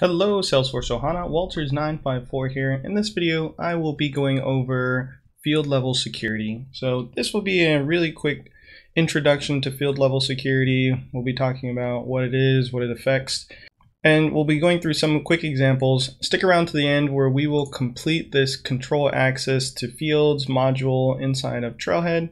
Hello, Salesforce Ohana, Walters954 here. In this video, I will be going over field level security. So this will be a really quick introduction to field level security. We'll be talking about what it is, what it affects, and we'll be going through some quick examples. Stick around to the end where we will complete this control access to fields module inside of Trailhead.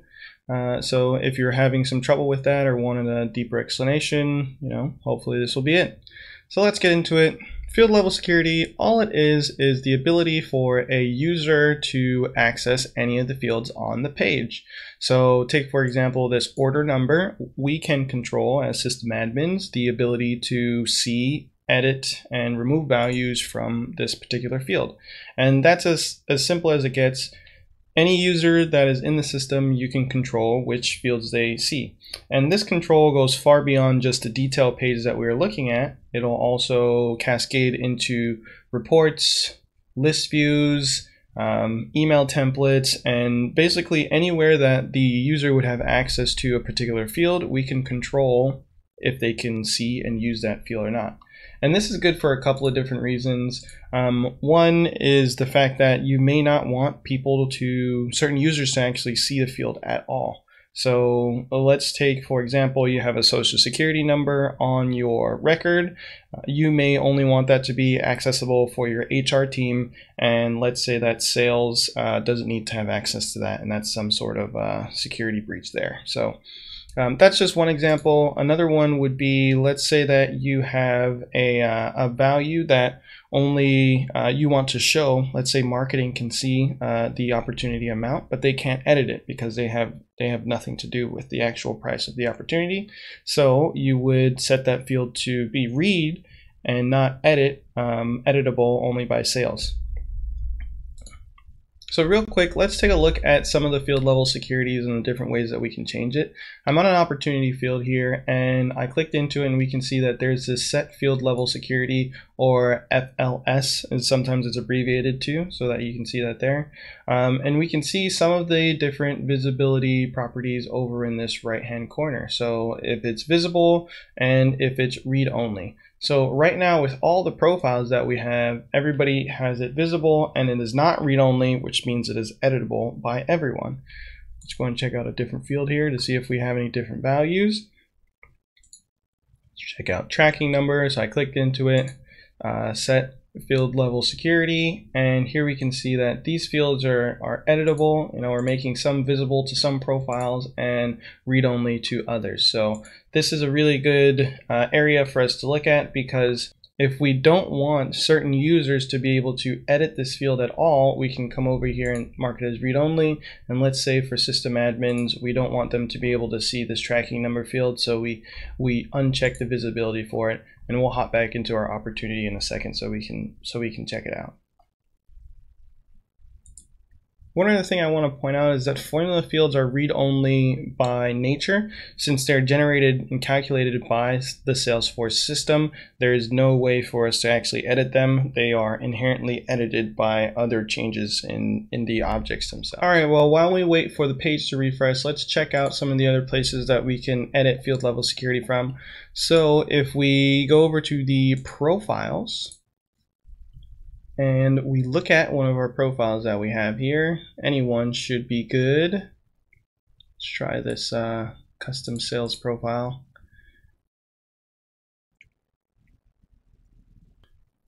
So if you're having some trouble with that or wanted a deeper explanation, hopefully this will be it. So let's get into it. Field level security, all it is the ability for a user to access any of the fields on the page. So take, for example, this order number. We can control as system admins the ability to see, edit, and remove values from this particular field. And that's as simple as it gets. Any user that is in the system, you can control which fields they see. And this control goes far beyond just the detail page that we are looking at. It'll also cascade into reports, list views, email templates, and basically anywhere that the user would have access to a particular field, we can control if they can see and use that field or not. And this is good for a couple of different reasons. One is the fact that you may not want people to, certain users to actually see the field at all. So let's take, for example, you have a social security number on your record. You may only want that to be accessible for your HR team. And let's say that sales doesn't need to have access to that. And that's some sort of security breach there. So that's just one example. Another one would be, let's say that you have a value that only you want to show. Let's say marketing can see the opportunity amount, but they can't edit it because they have nothing to do with the actual price of the opportunity. So you would set that field to be read and not edit, editable only by sales. So real quick, let's take a look at some of the field level securities and the different ways that we can change it. I'm on an opportunity field here, and I clicked into it, and we can see that there's this set field level security, or FLS, and sometimes it's abbreviated too, so that you can see that there. And we can see some of the different visibility properties over in this right-hand corner. So if it's visible and if it's read-only. So right now, with all the profiles that we have, everybody has it visible, and it is not read-only, which means it is editable by everyone. Let's go and check out a different field here to see if we have any different values. Let's check out tracking number. So I clicked into it, set field level security, and here we can see that these fields are editable. We're making some visible to some profiles and read-only to others. So this is a really good area for us to look at, because if we don't want certain users to be able to edit this field at all, we can come over here and mark it as read-only. And let's say for system admins, we don't want them to be able to see this tracking number field, so we uncheck the visibility for it, and we'll hop back into our opportunity in a second so we can check it out. One other thing I want to point out is that formula fields are read-only by nature. Since they're generated and calculated by the Salesforce system, there is no way for us to actually edit them. They are inherently edited by other changes in the objects themselves. All right, well, while we wait for the page to refresh, let's check out some of the other places that we can edit field level security from. So if we go over to the profiles, and we look at one of our profiles that we have here. Anyone should be good. Let's try this custom sales profile.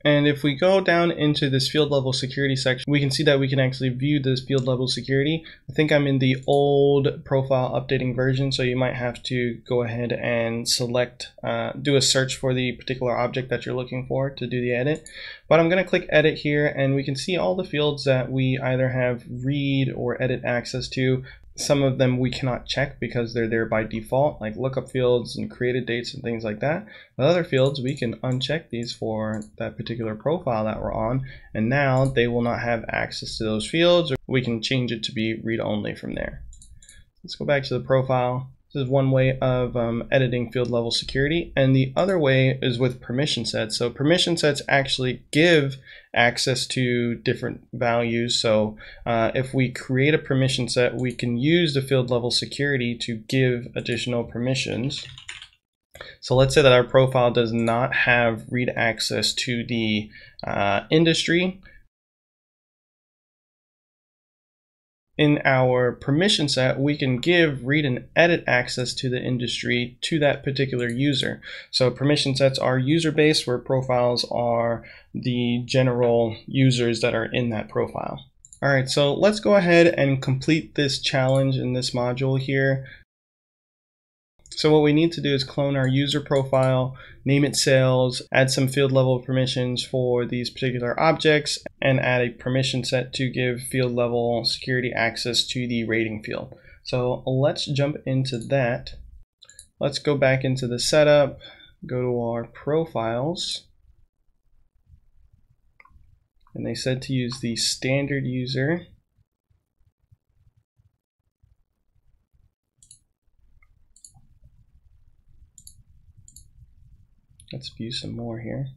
And if we go down into this field level security section, we can see that we can actually view this field level security. I think I'm in the old profile updating version, so you might have to go ahead and select, do a search for the particular object that you're looking for to do the edit. But I'm going to click edit here, and we can see all the fields that we either have read or edit access to. Some of them we cannot check because they're there by default, like lookup fields and created dates and things like that. But other fields, we can uncheck these for that particular profile that we're on, and now they will not have access to those fields. Or we can change it to be read-only from there. Let's go back to the profile. This is one way of editing field level security, and the other way is with permission sets. So permission sets actually give access to different values. So if we create a permission set, we can use the field level security to give additional permissions So let's say that our profile does not have read access to the industry. In our permission set, we can give read and edit access to the industry to that particular user. So permission sets are user based, where profiles are the general users that are in that profile. All right, so let's go ahead and complete this challenge in this module here. So what we need to do is clone our user profile, name it sales, add some field level permissions for these particular objects, and add a permission set to give field level security access to the rating field. So let's jump into that. Let's go back into the setup, go to our profiles. And they said to use the standard user. Let's view some more here.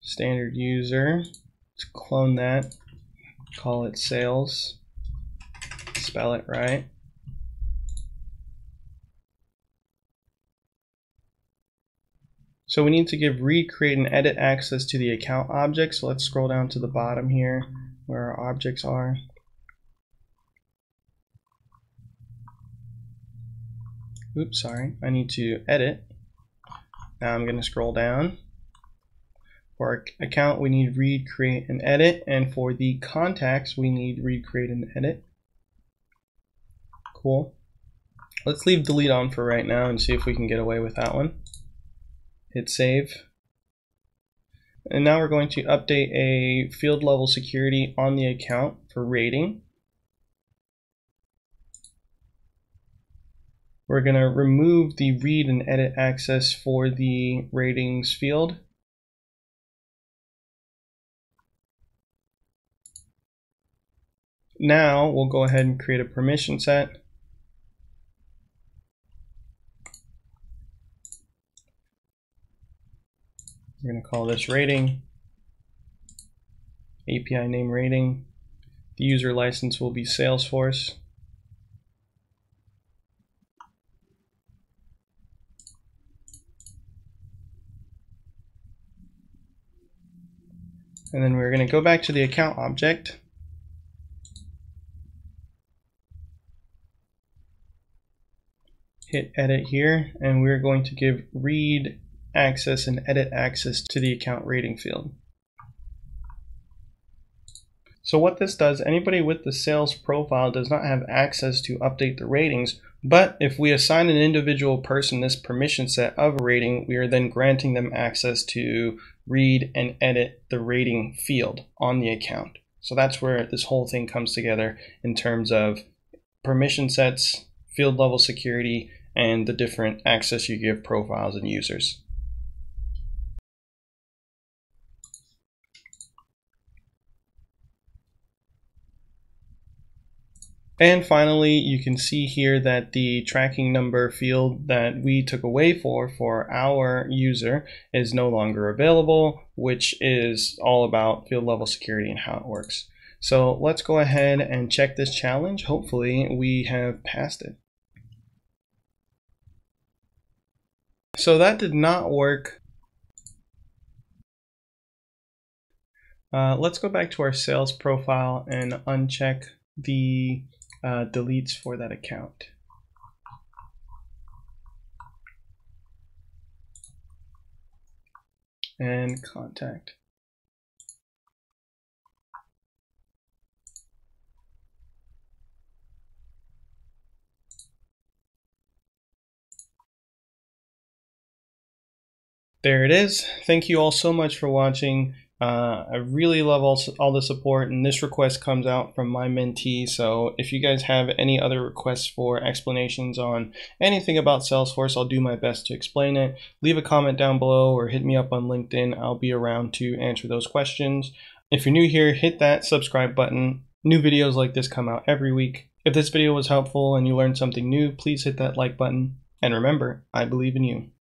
Standard user, let's clone that, call it sales, spell it right. So we need to give read, create, and edit access to the account object. So let's scroll down to the bottom here where our objects are. Oops, sorry, I need to edit. Now I'm going to scroll down. For our account, we need read, create, and edit. And for the contacts, we need read, create, and edit. Cool. Let's leave delete on for right now and see if we can get away with that one. Hit save. And now we're going to update a field level security on the account for rating. We're going to remove the read and edit access for the ratings field. Now we'll go ahead and create a permission set. We're going to call this rating, API name rating. The user license will be Salesforce. And then we're going to go back to the account object. Hit edit here, and we're going to give read access and edit access to the account rating field. So what this does, anybody with the sales profile does not have access to update the ratings, but if we assign an individual person this permission set of a rating, we are then granting them access to read and edit the rating field on the account. So that's where this whole thing comes together in terms of permission sets, field level security, and the different access you give profiles and users. And finally, you can see here that the tracking number field that we took away for our user is no longer available, which is all about field level security and how it works. So let's go ahead and check this challenge. Hopefully we have passed it. So that did not work. Let's go back to our sales profile and uncheck the deletes for that account. And contact. There it is. Thank you all so much for watching. I really love all the support, and this request comes out from my mentee. So if you guys have any other requests for explanations on anything about Salesforce, I'll do my best to explain it. Leave a comment down below or hit me up on LinkedIn. I'll be around to answer those questions. If you're new here, hit that subscribe button. New videos like this come out every week. If this video was helpful and you learned something new, please hit that like button. And remember, I believe in you.